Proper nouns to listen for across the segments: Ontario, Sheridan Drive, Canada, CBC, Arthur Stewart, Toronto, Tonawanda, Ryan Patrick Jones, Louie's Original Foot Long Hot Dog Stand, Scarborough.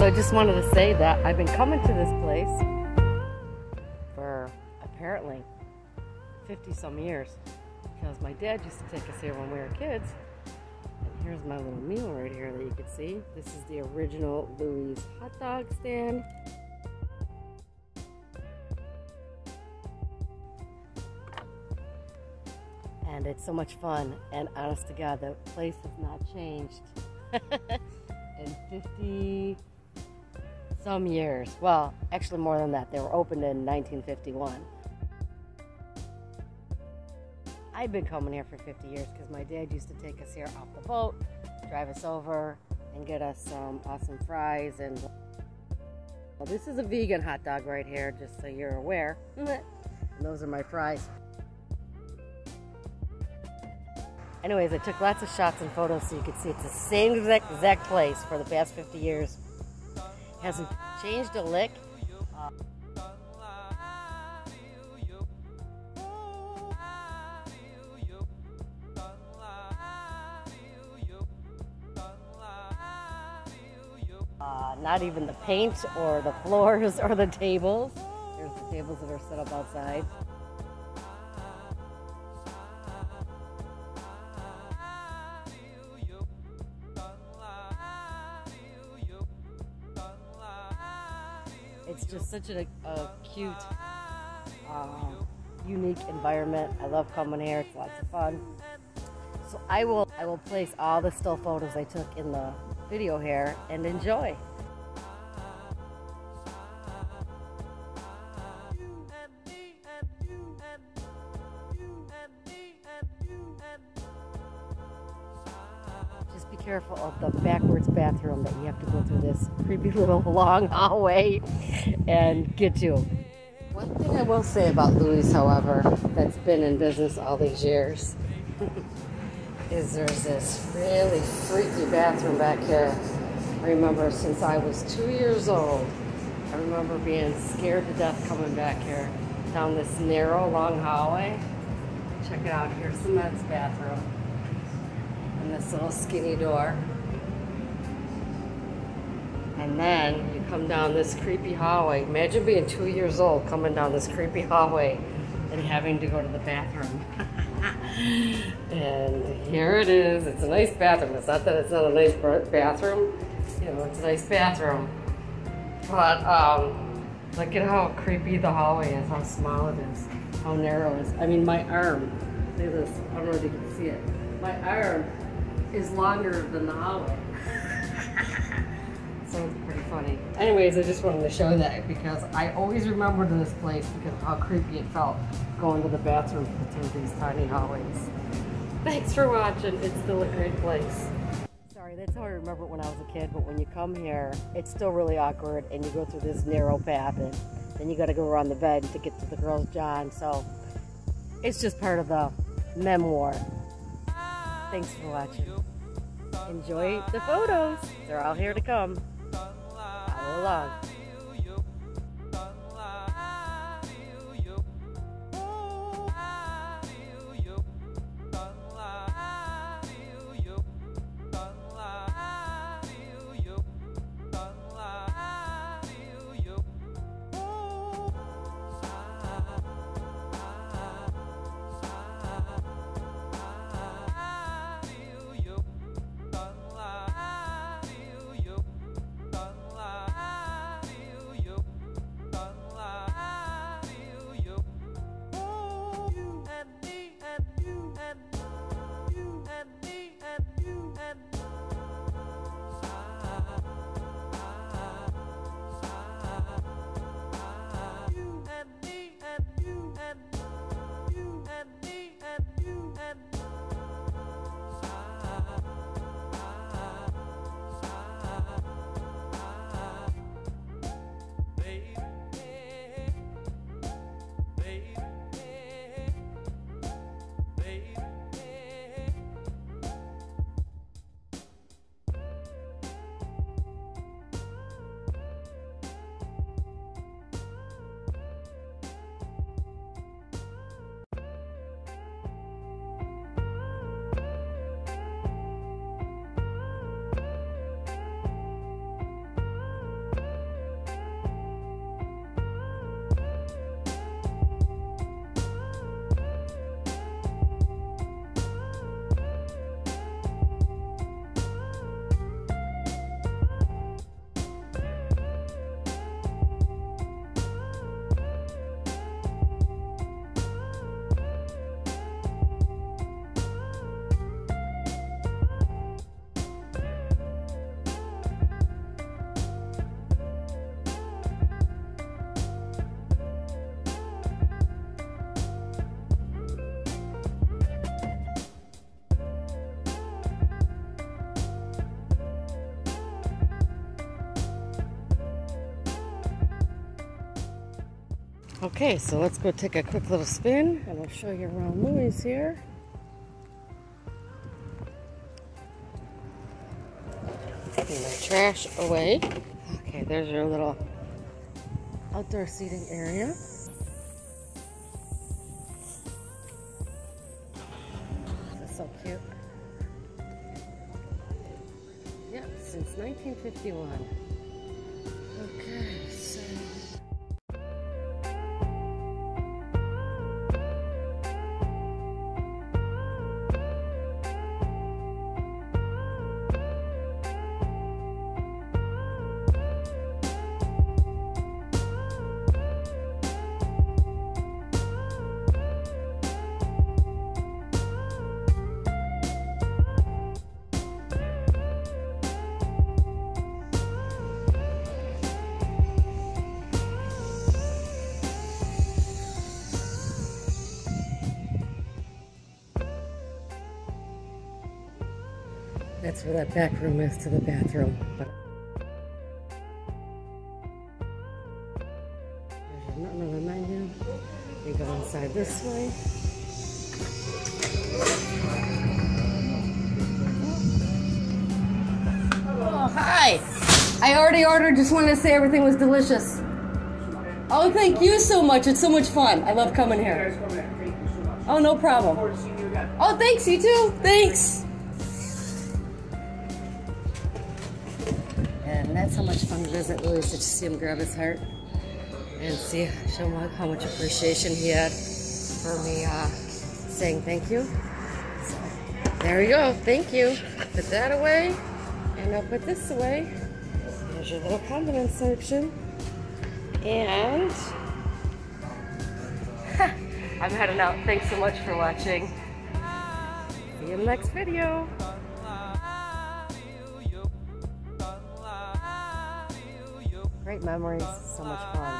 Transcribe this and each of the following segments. So I just wanted to say that I've been coming to this place for apparently 50 some years, because my dad used to take us here when we were kids. And here's my little meal right here that you can see. This is the original Louie's hot dog stand. And it's so much fun, and honest to God, the place has not changed in 50 some years. Well, actually more than that. They were opened in 1951. I've been coming here for 50 years because my dad used to take us here off the boat, drive us over, and get us some awesome fries. And well, this is a vegan hot dog right here, just so you're aware. And those are my fries. Anyways, I took lots of shots and photos so you can see it's the same exact place for the past 50 years. Hasn't changed a lick. Not even the paint or the floors or the tables. There's the tables that are set up outside. It's just such a cute, unique environment. I love coming here. It's lots of fun. So I will place all the still photos I took in the video here and enjoy. Just be careful of the backwards bathroom that you have to go through this creepy little long hallway and get to. One thing I will say about Louie's, however, that's been in business all these years is there's this really freaky bathroom back here. I remember since I was 2 years old, I remember being scared to death coming back here down this narrow, long hallway. Check it out, here's the men's bathroom. And this little skinny door. And then you come down this creepy hallway. Imagine being 2 years old, coming down this creepy hallway and having to go to the bathroom. And here it is. It's a nice bathroom. It's not that it's not a nice bathroom. You know, it's a nice bathroom. But look at how creepy the hallway is, how small it is, how narrow it is. I mean, my arm, look at this. I don't know if you can see it. My arm is longer than the hallway. So it's pretty funny. Anyways, I just wanted to show that because I always remembered this place because of how creepy it felt going to the bathroom through these tiny hallways. Thanks for watching. It's still a great place. Sorry, that's how I remember it when I was a kid, but when you come here, it's still really awkward and you go through this narrow path and then you gotta go around the bend to get to the girls' John. So it's just part of the memoir. Thanks for watching. Enjoy the photos. They're all here to come. Follow along. Okay, so let's go take a quick little spin and I'll show you around Louie's here. Putting my trash away. Okay, there's your little outdoor seating area. This is so cute. Yep, since 1951. Okay, so... that's where that back room is to the bathroom. There's another menu. We go inside this way. Oh, hi! I already ordered, just wanted to say everything was delicious. Oh, thank you so much. It's so much fun. I love coming here. Oh, no problem. Oh, thanks, you too. Thanks. And that's how much fun it is at Louie's, to just see him grab his heart and see, show him how much appreciation he had for me saying thank you. So, there we go, thank you. Put that away, and I'll put this away. There's your little condiment section. And I'm heading out. Thanks so much for watching. See you in the next video. Great memories, so much fun.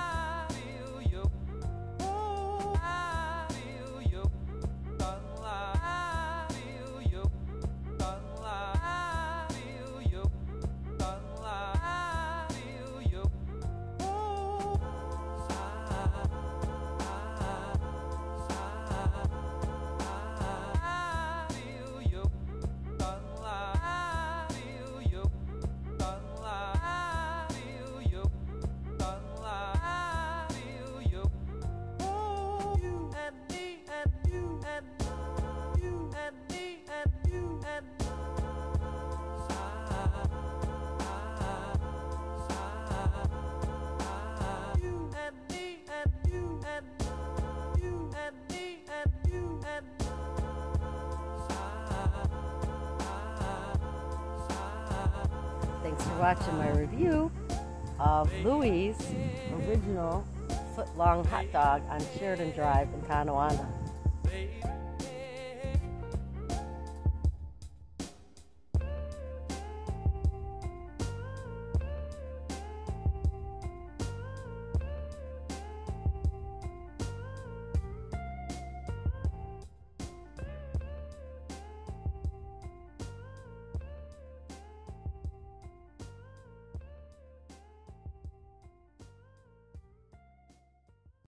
Thanks for watching my review of Louie's Original Foot Long Hot Dog on Sheridan Drive in Tonawanda.